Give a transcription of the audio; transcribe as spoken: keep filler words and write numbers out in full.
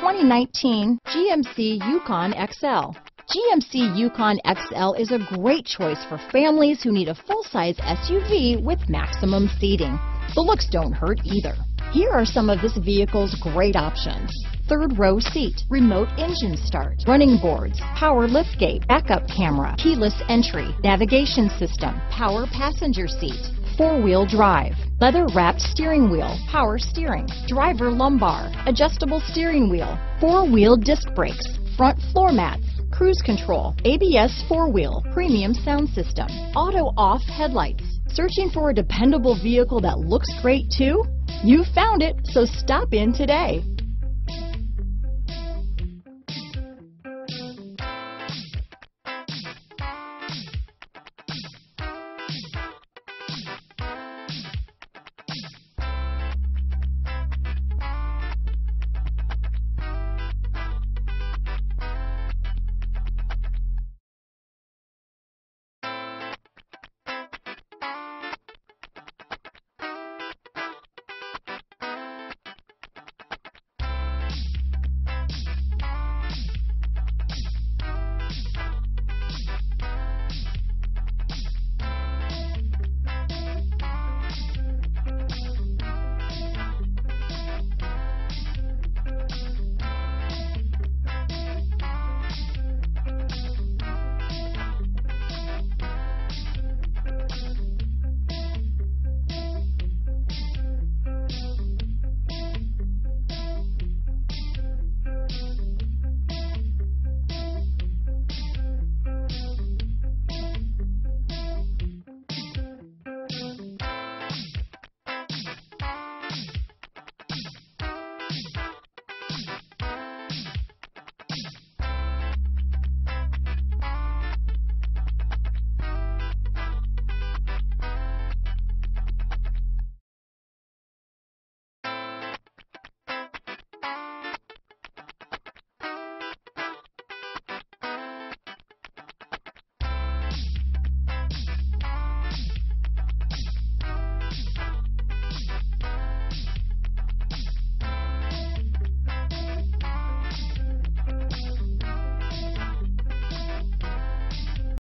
twenty nineteen G M C Yukon X L. G M C Yukon X L is a great choice for families who need a full-size S U V with maximum seating. The looks don't hurt either. Here are some of this vehicle's great options: third row seat, remote engine start, running boards, power liftgate, backup camera, keyless entry, navigation system, power passenger seat, four-wheel drive, leather-wrapped steering wheel, power steering, driver lumbar, adjustable steering wheel, four-wheel disc brakes, front floor mats, cruise control, A B S four-wheel, premium sound system, auto-off headlights. Searching for a dependable vehicle that looks great too? You found it, so stop in today.